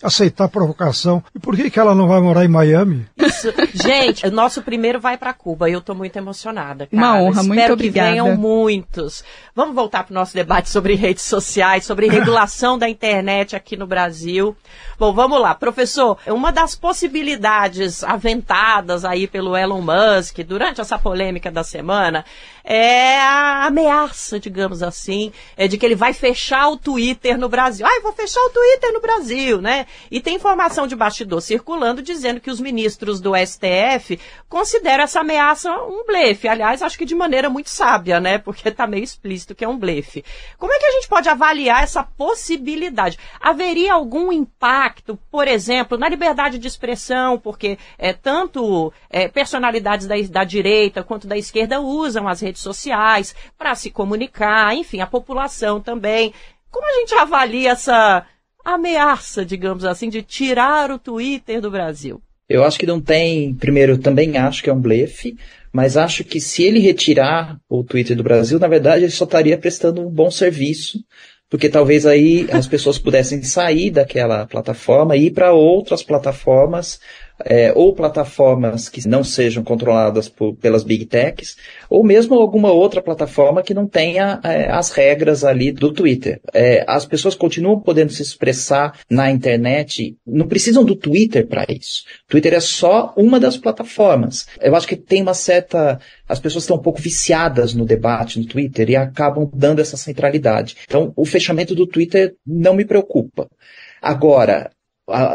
aceitar a provocação. E por que que ela não vai morar em Miami? Isso. Gente, o nosso primeiro vai para Cuba. Eu tô muito emocionada, cara. Uma honra, espero, muito obrigada. Espero que venham muitos. Vamos voltar pro nosso debate sobre redes sociais, sobre regulação da internet aqui no Brasil. Bom, vamos lá. Professor, uma das possibilidades aventadas aí pelo Elon Musk durante essa polêmica da semana é a ameaça, digamos assim, é de que ele vai fechar o Twitter no Brasil. Ah, eu vou fechar o Twitter no Brasil, né? E tem informação de bastidor circulando dizendo que os ministros do S T F consideram essa ameaça um blefe. Aliás, acho que de maneira muito sábia, né? Porque está meio explícito que é um blefe. Como é que a gente pode avaliar essa possibilidade? Haveria algum impacto, por exemplo, na liberdade de expressão? Porque é, tanto é, personalidades da, da direita quanto da esquerda usam as redes sociais para se comunicar, enfim, a população também. Como a gente avalia essa ameaça, digamos assim, de tirar o Twitter do Brasil? Eu acho que não tem... Primeiro, eu também acho que é um blefe, mas acho que se ele retirar o Twitter do Brasil, na verdade, ele só estaria prestando um bom serviço, porque talvez aí as pessoas pudessem sair daquela plataforma e ir para outras plataformas, é, ou plataformas que não sejam controladas por, pelas Big Techs, ou mesmo alguma outra plataforma que não tenha é, as regras ali do Twitter. É, as pessoas continuam podendo se expressar na internet, não precisam do Twitter para isso. Twitter é só uma das plataformas. Eu acho que tem uma certa... As pessoas estão um pouco viciadas no debate no Twitter e acabam dando essa centralidade. Então, o fechamento do Twitter não me preocupa. Agora...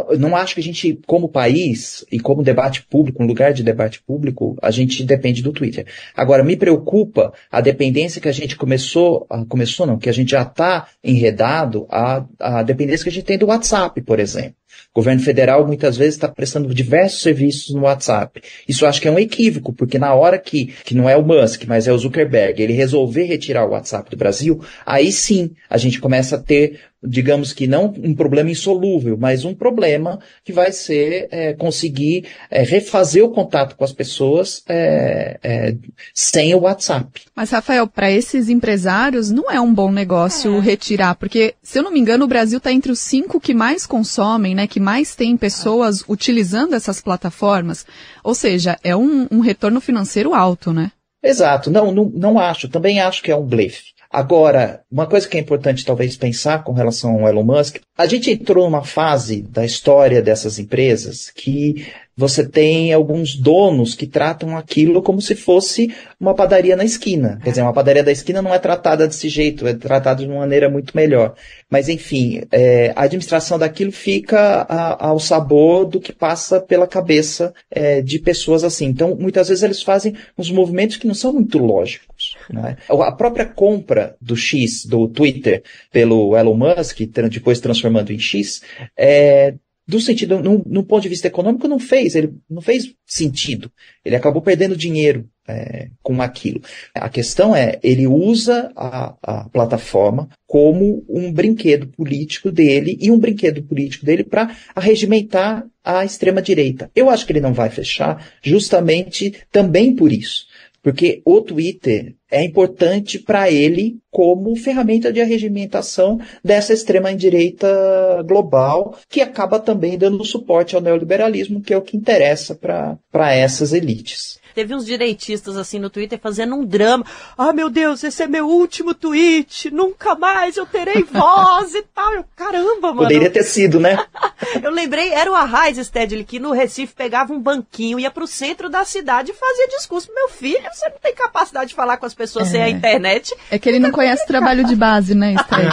Eu não acho que a gente, como país e como debate público, um lugar de debate público, a gente depende do Twitter. Agora, me preocupa a dependência que a gente começou, começou não, que a gente já está enredado, a, a dependência que a gente tem do WhatsApp, por exemplo. O governo federal muitas vezes está prestando diversos serviços no WhatsApp. Isso eu acho que é um equívoco, porque na hora que, que não é o Musk, mas é o Zuckerberg, ele resolver retirar o WhatsApp do Brasil, aí sim a gente começa a ter, digamos que não um problema insolúvel, mas um problema que vai ser é, conseguir é, refazer o contato com as pessoas é, é, sem o WhatsApp. Mas, Rafael, para esses empresários não é um bom negócio é. retirar, porque, se eu não me engano, o Brasil está entre os cinco que mais consomem, né, que mais tem pessoas utilizando essas plataformas. Ou seja, é um, um retorno financeiro alto, né? Exato. Não, não, não acho. Também acho que é um blefe. Agora, uma coisa que é importante talvez pensar com relação ao Elon Musk, a gente entrou numa fase da história dessas empresas que você tem alguns donos que tratam aquilo como se fosse uma padaria na esquina. Quer dizer, uma padaria da esquina não é tratada desse jeito, é tratada de uma maneira muito melhor. Mas, enfim, é, a administração daquilo fica a, ao sabor do que passa pela cabeça é, de pessoas assim. Então, muitas vezes eles fazem uns movimentos que não são muito lógicos. Né? A própria compra do X, do Twitter, pelo Elon Musk, depois transformando em X, é, do sentido, no, no ponto de vista econômico, não fez, ele não fez sentido. Ele acabou perdendo dinheiro é, com aquilo. A questão é, ele usa a, a plataforma como um brinquedo político dele, e um brinquedo político dele para arregimentar a extrema-direita. Eu acho que ele não vai fechar justamente também por isso. Porque o Twitter é importante para ele como ferramenta de arregimentação dessa extrema-direita global, que acaba também dando suporte ao neoliberalismo, que é o que interessa para essas elites. Teve uns direitistas assim no Twitter fazendo um drama. Ah, meu Deus, esse é meu último tweet, nunca mais eu terei voz e tal. Eu, caramba, mano. Poderia ter sido, né? Eu lembrei, era o Arraiz Stedile, que no Recife pegava um banquinho, ia pro centro da cidade e fazia discurso. Meu filho, você não tem capacidade de falar com as pessoas é. sem a internet. É que ele não conhece o trabalho de base, né, Stedile?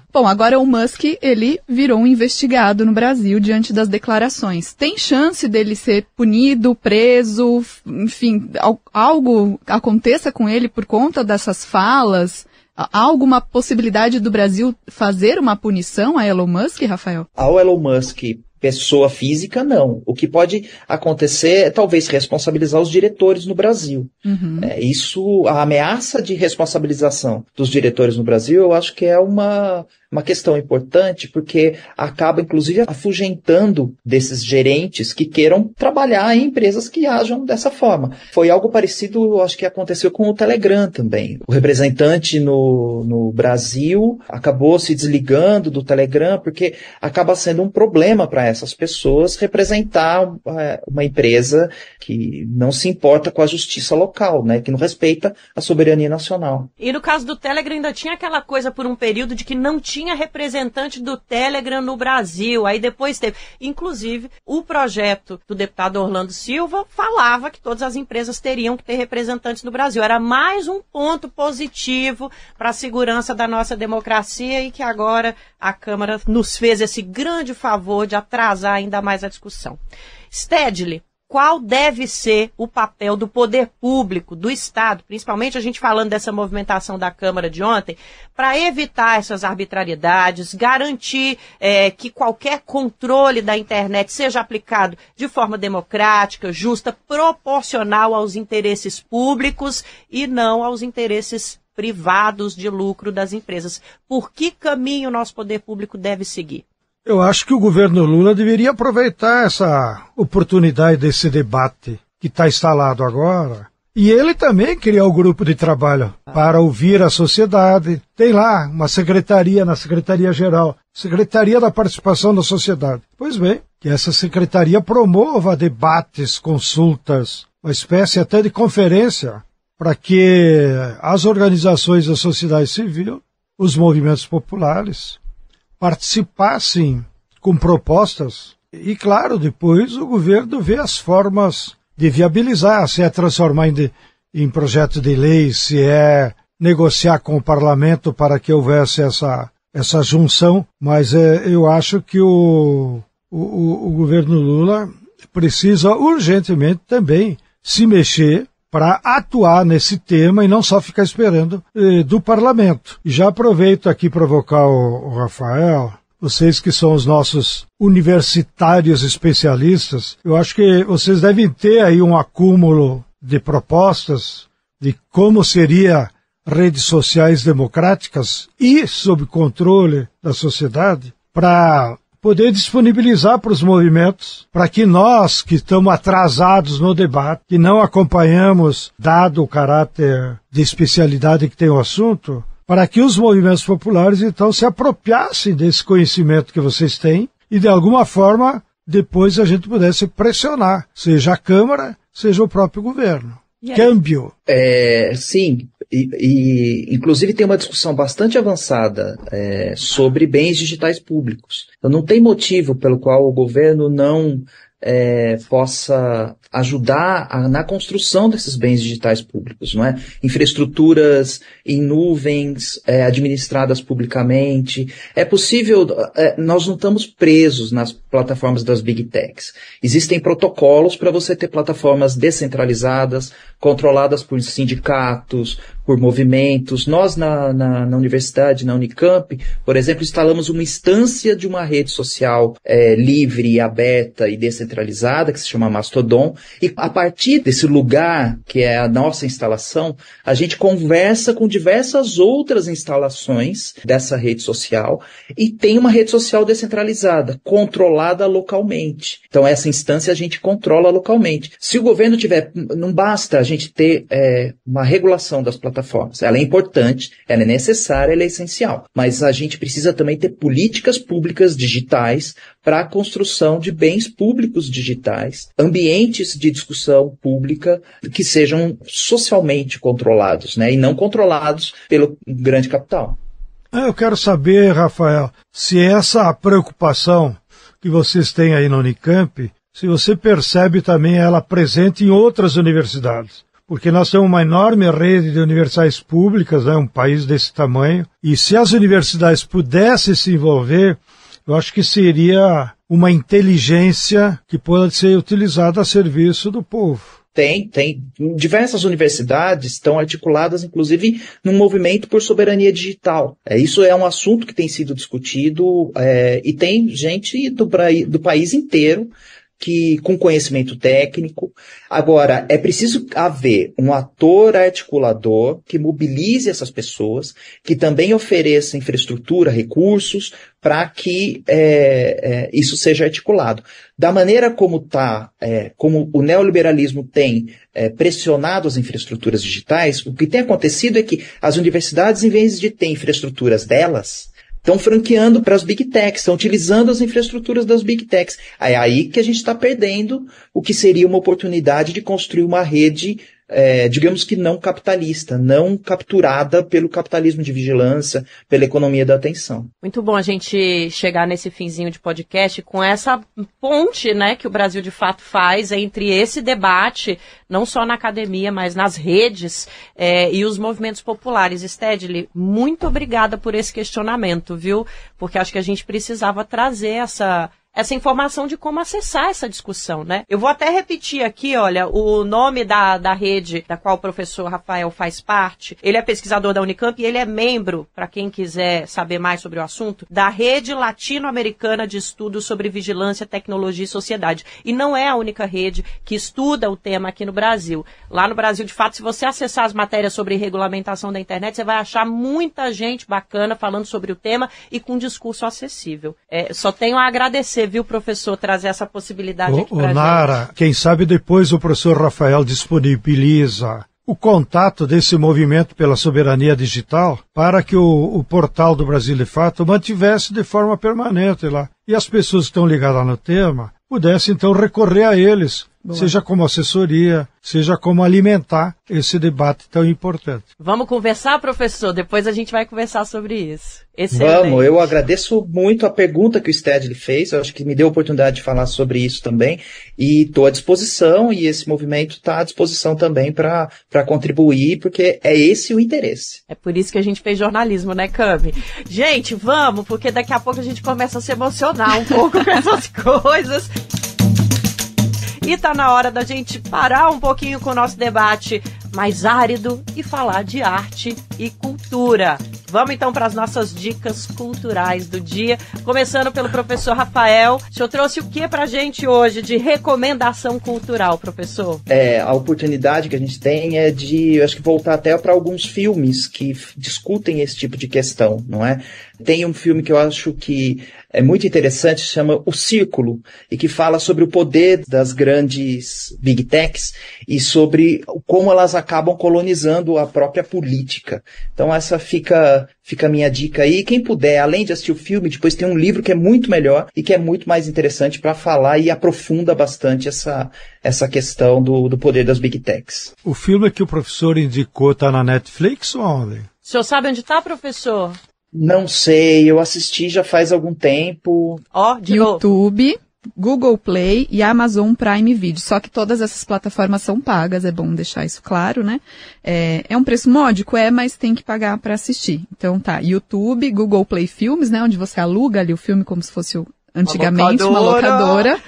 É. Bom, agora o Musk, ele virou um investigado no Brasil diante das declarações. Tem chance dele ser punido, preso, enfim, algo aconteça com ele por conta dessas falas? Há alguma possibilidade do Brasil fazer uma punição a Elon Musk, Rafael? Ao Elon Musk, pessoa física, não. O que pode acontecer é talvez responsabilizar os diretores no Brasil. Uhum. É, isso, a ameaça de responsabilização dos diretores no Brasil, eu acho que é uma... uma questão importante, porque acaba, inclusive, afugentando desses gerentes que queiram trabalhar em empresas que ajam dessa forma. Foi algo parecido, acho que aconteceu com o Telegram também. O representante no, no Brasil acabou se desligando do Telegram, porque acaba sendo um problema para essas pessoas representar uma empresa que não se importa com a justiça local, né, que não respeita a soberania nacional. E no caso do Telegram ainda tinha aquela coisa por um período de que não tinha tinha representante do Telegram no Brasil, aí depois teve, inclusive o projeto do deputado Orlando Silva falava que todas as empresas teriam que ter representantes no Brasil, era mais um ponto positivo para a segurança da nossa democracia, e que agora a Câmara nos fez esse grande favor de atrasar ainda mais a discussão. Stedile, qual deve ser o papel do poder público, do Estado, principalmente a gente falando dessa movimentação da Câmara de ontem, para evitar essas arbitrariedades, garantir é, que qualquer controle da internet seja aplicado de forma democrática, justa, proporcional aos interesses públicos e não aos interesses privados de lucro das empresas? Por que caminho o nosso poder público deve seguir? Eu acho que o governo Lula deveria aproveitar essa oportunidade desse debate que está instalado agora. E ele também criar o grupo de trabalho para ouvir a sociedade. Tem lá uma secretaria na Secretaria-Geral, Secretaria da Participação da Sociedade. Pois bem, que essa secretaria promova debates, consultas, uma espécie até de conferência, para que as organizações da sociedade civil, os movimentos populares, participassem com propostas e, claro, depois o governo vê as formas de viabilizar, se é transformar em, de, em projeto de lei, se é negociar com o parlamento para que houvesse essa, essa junção. Mas é, eu acho que o, o, o governo Lula precisa urgentemente também se mexer para atuar nesse tema e não só ficar esperando eh, do parlamento. E já aproveito aqui para provocar o, o Rafael, vocês que são os nossos universitários especialistas, eu acho que vocês devem ter aí um acúmulo de propostas de como seria redes sociais democráticas e sob controle da sociedade, para poder disponibilizar para os movimentos, para que nós, que estamos atrasados no debate, que não acompanhamos, dado o caráter de especialidade que tem o assunto, para que os movimentos populares, então, se apropriassem desse conhecimento que vocês têm e, de alguma forma, depois a gente pudesse pressionar, seja a Câmara, seja o próprio governo. Câmbio. É, sim, e, e inclusive tem uma discussão bastante avançada é, sobre bens digitais públicos. Então não tem motivo pelo qual o governo não é, possa ajudar a, na construção desses bens digitais públicos, não é? Infraestruturas em nuvens, é, administradas publicamente. É possível, é, nós não estamos presos nas plataformas das Big Techs. Existem protocolos para você ter plataformas descentralizadas, controladas por sindicatos, por movimentos. Nós, na, na, na universidade, na Unicamp, por exemplo, instalamos uma instância de uma rede social é, livre, aberta e descentralizada, que se chama Mastodon, e a partir desse lugar, que é a nossa instalação, a gente conversa com diversas outras instalações dessa rede social e tem uma rede social descentralizada, controlada localmente. Então, essa instância a gente controla localmente. Se o governo tiver... Não basta a gente ter é, uma regulação das plataformas, plataformas. Ela é importante, ela é necessária, ela é essencial. Mas a gente precisa também ter políticas públicas digitais para a construção de bens públicos digitais, ambientes de discussão pública que sejam socialmente controlados, né, e não controlados pelo grande capital. Eu quero saber, Rafael, se essa preocupação que vocês têm aí na Unicamp, se você percebe também ela presente em outras universidades. Porque nós temos uma enorme rede de universidades públicas, né, um país desse tamanho, e se as universidades pudessem se envolver, eu acho que seria uma inteligência que pode ser utilizada a serviço do povo. Tem, tem. Diversas universidades estão articuladas, inclusive, num movimento por soberania digital. É, isso é um assunto que tem sido discutido, é, e tem gente do, do país inteiro que, com conhecimento técnico. Agora, é preciso haver um ator articulador que mobilize essas pessoas, que também ofereça infraestrutura, recursos, para que é, é, isso seja articulado. Da maneira como tá, é, como o neoliberalismo tem é, pressionado as infraestruturas digitais, o que tem acontecido é que as universidades, em vez de ter infraestruturas delas, estão franqueando para as Big Techs, estão utilizando as infraestruturas das Big Techs. É aí que a gente está perdendo o que seria uma oportunidade de construir uma rede, é, digamos que não capitalista, não capturada pelo capitalismo de vigilância, pela economia da atenção. Muito bom a gente chegar nesse finzinho de podcast com essa ponte, né, que o Brasil de Fato faz entre esse debate, não só na academia, mas nas redes, é, e os movimentos populares. Stedile, muito obrigada por esse questionamento, viu? Porque acho que a gente precisava trazer essa... essa informação de como acessar essa discussão, né? Eu vou até repetir aqui, olha, o nome da, da rede da qual o professor Rafael faz parte. Ele é pesquisador da Unicamp e ele é membro, para quem quiser saber mais sobre o assunto, da Rede Latino-Americana de Estudos sobre Vigilância, Tecnologia e Sociedade. E não é a única rede que estuda o tema aqui no Brasil. Lá no Brasil, de fato, se você acessar as matérias sobre regulamentação da internet, você vai achar muita gente bacana falando sobre o tema e com um discurso acessível. É, só tenho a agradecer, viu, professor, trazer essa possibilidade aqui para a gente. Nara, quem sabe depois o professor Rafael disponibiliza o contato desse movimento pela soberania digital para que o, o portal do Brasil de Fato mantivesse de forma permanente lá. E as pessoas que estão ligadas no tema pudessem, então, recorrer a eles, boa, seja como assessoria, seja como alimentar esse debate tão importante. Vamos conversar, professor? Depois a gente vai conversar sobre isso. Excelente. Vamos, eu agradeço muito a pergunta que o Stedile fez, eu acho que me deu a oportunidade de falar sobre isso também, e estou à disposição, e esse movimento está à disposição também para contribuir, porque é esse o interesse. É por isso que a gente fez jornalismo, né, Cami? Gente, vamos, porque daqui a pouco a gente começa a se emocionar um pouco com essas coisas. E tá na hora da gente parar um pouquinho com o nosso debate mais árido e falar de arte e cultura. Vamos então para as nossas dicas culturais do dia, começando pelo professor Rafael. O senhor trouxe o que pra gente hoje de recomendação cultural, professor? É, a oportunidade que a gente tem é de, eu acho que voltar até para alguns filmes que discutem esse tipo de questão, não é? Tem um filme que eu acho que é muito interessante, chama O Círculo, e que fala sobre o poder das grandes Big Techs e sobre como elas acabam colonizando a própria política. Então essa fica, fica a minha dica aí. Quem puder, além de assistir o filme, depois tem um livro que é muito melhor e que é muito mais interessante para falar e aprofunda bastante essa, essa questão do, do poder das Big Techs. O filme que o professor indicou está na Netflix ou onde? O senhor sabe onde está, professor? Não sei, eu assisti já faz algum tempo. Ó, oh, de YouTube. Google Play e Amazon Prime Video. Só que todas essas plataformas são pagas, é bom deixar isso claro, né? É, é um preço módico, é, mas tem que pagar para assistir. Então tá, YouTube, Google Play Filmes, né? Onde você aluga ali o filme como se fosse o, antigamente uma locadora. Uma locadora.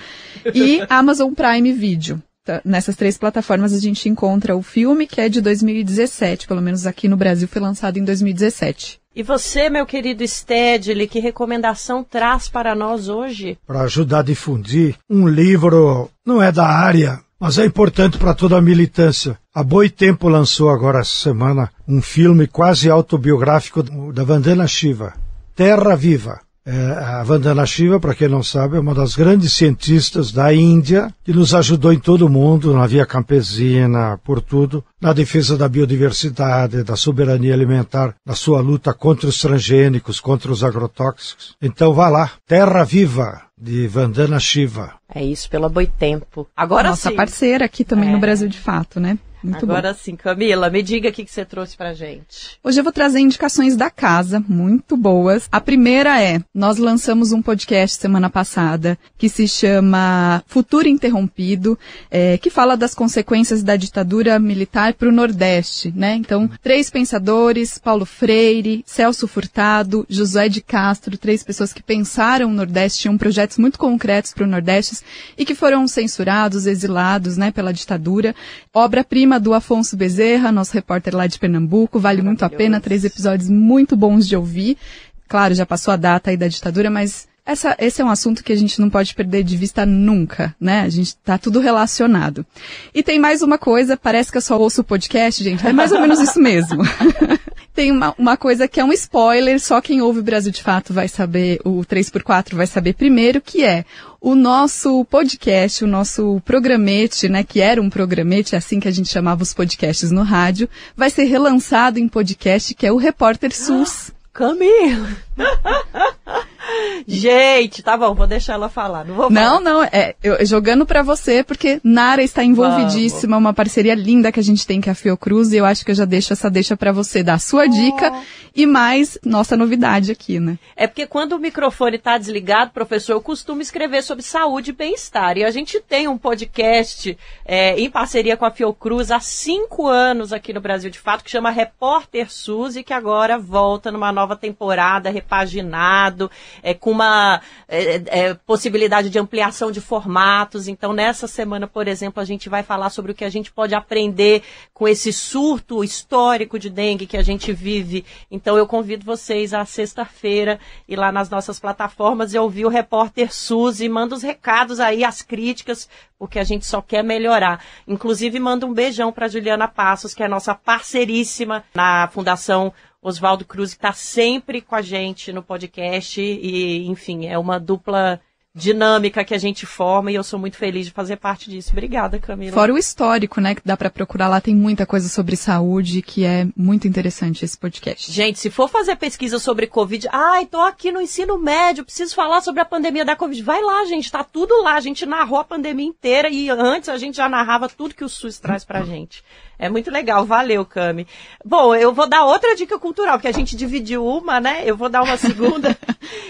E Amazon Prime Video. Nessas três plataformas a gente encontra o filme, que é de dois mil e dezessete, pelo menos aqui no Brasil foi lançado em dois mil e dezessete. E você, meu querido Stedile, que recomendação traz para nós hoje? Para ajudar a difundir, um livro não é da área, mas é importante para toda a militância. A Boitempo lançou agora essa semana um filme quase autobiográfico da Vandana Shiva, Terra Viva. É, a Vandana Shiva, para quem não sabe, é uma das grandes cientistas da Índia, que nos ajudou em todo o mundo, na Via Campesina, por tudo, na defesa da biodiversidade, da soberania alimentar, na sua luta contra os transgênicos, contra os agrotóxicos. Então vá lá, Terra Viva, de Vandana Shiva. É isso, pela Boitempo. Agora nossa sim. Parceira aqui também é. No Brasil de Fato, né? Muito Agora bom. Sim, Camila, me diga o que você trouxe pra gente. Hoje eu vou trazer indicações da casa, muito boas. A primeira é, nós lançamos um podcast semana passada que se chama Futuro Interrompido, é, que fala das consequências da ditadura militar pro Nordeste, né? Então, três pensadores, Paulo Freire, Celso Furtado, Josué de Castro, três pessoas que pensaram o Nordeste, tinham projetos muito concretos pro Nordeste e que foram censurados, exilados, né, pela ditadura. Obra-prima do Afonso Bezerra, nosso repórter lá de Pernambuco, vale muito a pena, três episódios muito bons de ouvir. Claro, já passou a data aí da ditadura, mas essa, esse é um assunto que a gente não pode perder de vista nunca, né? A gente tá tudo relacionado. E tem mais uma coisa, parece que eu só ouço o podcast, gente, é mais ou menos isso mesmo. Tem uma, uma coisa que é um spoiler, só quem ouve o Brasil de Fato vai saber, o três por quatro vai saber primeiro, que é o nosso podcast, o nosso programete, né, que era um programete, assim que a gente chamava os podcasts no rádio, vai ser relançado em podcast, que é o Repórter SUS. Camila! Gente, tá bom, vou deixar ela falar. Não, vou não, não é, eu, jogando pra você, porque Nara está envolvidíssima, vamos. Uma parceria linda que a gente tem com a Fiocruz, e eu acho que eu já deixo essa deixa pra você dar a sua oh. dica e mais nossa novidade aqui, né? É porque quando o microfone tá desligado, professor, eu costumo escrever sobre saúde e bem-estar, e a gente tem um podcast é, em parceria com a Fiocruz há cinco anos aqui no Brasil de Fato, que chama Repórter SUS, e que agora volta numa nova temporada, repaginado, é, com uma é, é, possibilidade de ampliação de formatos. Então, nessa semana, por exemplo, a gente vai falar sobre o que a gente pode aprender com esse surto histórico de dengue que a gente vive. Então, eu convido vocês à sexta-feira ir lá nas nossas plataformas e ouvir o Repórter SUS e manda os recados aí, as críticas, porque a gente só quer melhorar. Inclusive, manda um beijão para Juliana Passos, que é nossa parceiríssima na Fundação Osvaldo Cruz, que está sempre com a gente no podcast e, enfim, é uma dupla dinâmica que a gente forma e eu sou muito feliz de fazer parte disso. Obrigada, Camila. Fora o histórico, né, que dá para procurar lá, tem muita coisa sobre saúde, que é muito interessante esse podcast. Gente, se for fazer pesquisa sobre Covid, ai, tô aqui no ensino médio, preciso falar sobre a pandemia da Covid. Vai lá, gente, tá tudo lá, a gente narrou a pandemia inteira e antes a gente já narrava tudo que o SUS traz pra gente. É muito legal, valeu, Cami. Bom, eu vou dar outra dica cultural, porque a gente dividiu uma, né? Eu vou dar uma segunda.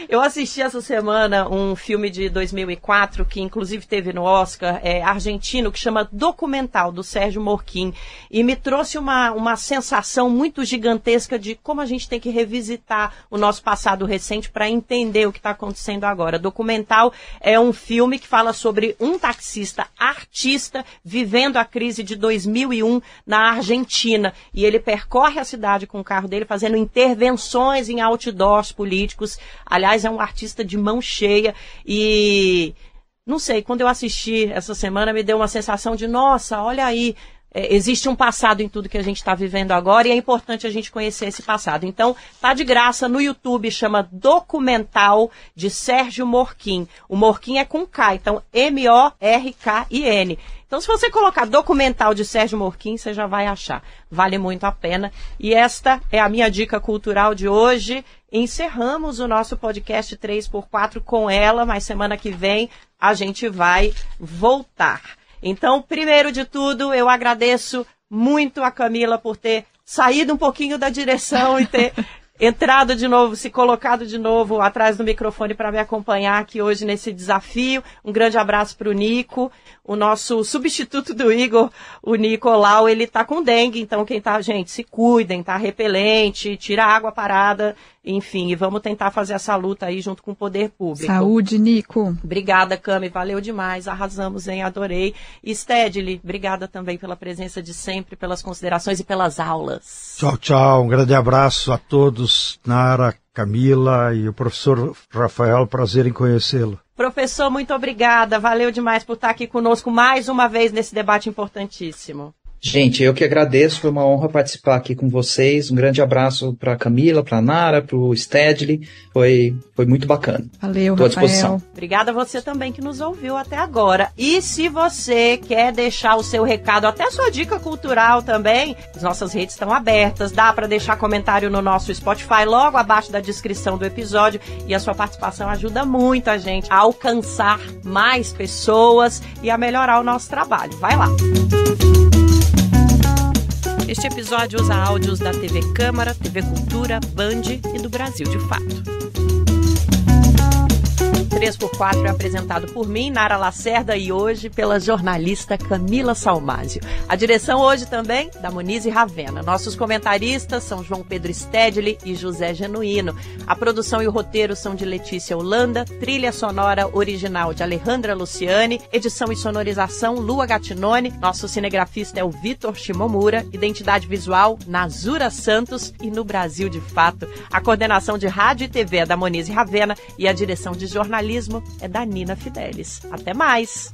Eu assisti essa semana um filme de dois mil e quatro, que inclusive teve no Oscar, é, argentino, que chama Documental, do Sérgio Morkin. E me trouxe uma, uma sensação muito gigantesca de como a gente tem que revisitar o nosso passado recente para entender o que está acontecendo agora. Documental é um filme que fala sobre um taxista artista vivendo a crise de dois mil e um, na Argentina, e ele percorre a cidade com o carro dele, fazendo intervenções em outdoors políticos. Aliás, é um artista de mão cheia e, não sei, quando eu assisti essa semana, me deu uma sensação de, nossa, olha aí, é, existe um passado em tudo que a gente está vivendo agora e é importante a gente conhecer esse passado. Então, tá de graça no YouTube, chama Documental, de Sérgio Morkin. O Morkin é com K, então M O R K I N. Então, se você colocar Documental, de Sérgio Morkin, você já vai achar. Vale muito a pena. E esta é a minha dica cultural de hoje. Encerramos o nosso podcast três por quatro com ela, mas semana que vem a gente vai voltar. Então, primeiro de tudo, eu agradeço muito a Camila por ter saído um pouquinho da direção e ter entrado de novo, se colocado de novo atrás do microfone para me acompanhar aqui hoje nesse desafio. Um grande abraço para o Nico, o nosso substituto do Igor, o Nicolau, ele tá com dengue, então quem tá, gente, se cuidem, tá repelente, tira a água parada, enfim, e vamos tentar fazer essa luta aí junto com o poder público. Saúde, Nico. Obrigada, Cami, valeu demais, arrasamos, hein, adorei. Stedile, obrigada também pela presença de sempre, pelas considerações e pelas aulas. Tchau, tchau, um grande abraço a todos, Nara, Camila e o professor Rafael, prazer em conhecê-lo. Professor, muito obrigada, valeu demais por estar aqui conosco mais uma vez nesse debate importantíssimo. Gente, eu que agradeço, foi uma honra participar aqui com vocês, um grande abraço para a Camila, para a Nara, para o Stedile, foi, foi muito bacana. Valeu, Rafael. Estou à disposição. Obrigada a você também que nos ouviu até agora. E se você quer deixar o seu recado, até a sua dica cultural também, as nossas redes estão abertas, dá para deixar comentário no nosso Spotify, logo abaixo da descrição do episódio, e a sua participação ajuda muito a gente a alcançar mais pessoas e a melhorar o nosso trabalho. Vai lá! Este episódio usa áudios da T V Câmara, T V Cultura, Band e do Brasil de Fato. três por quatro é apresentado por mim, Nara Lacerda, e hoje pela jornalista Camila Salmazio. A direção hoje também da Monyse Ravena. Nossos comentaristas são João Pedro Stedile e José Genuíno. A produção e o roteiro são de Letícia Holanda, trilha sonora original de Alejandra Luciani, edição e sonorização Lua Gattinone, nosso cinegrafista é o Vitor Shimomura, identidade visual Nazura Santos e no Brasil de Fato. A coordenação de rádio e T V é da Monyse Ravena e a direção de jornalismo é da Nina Fidelis. Até mais!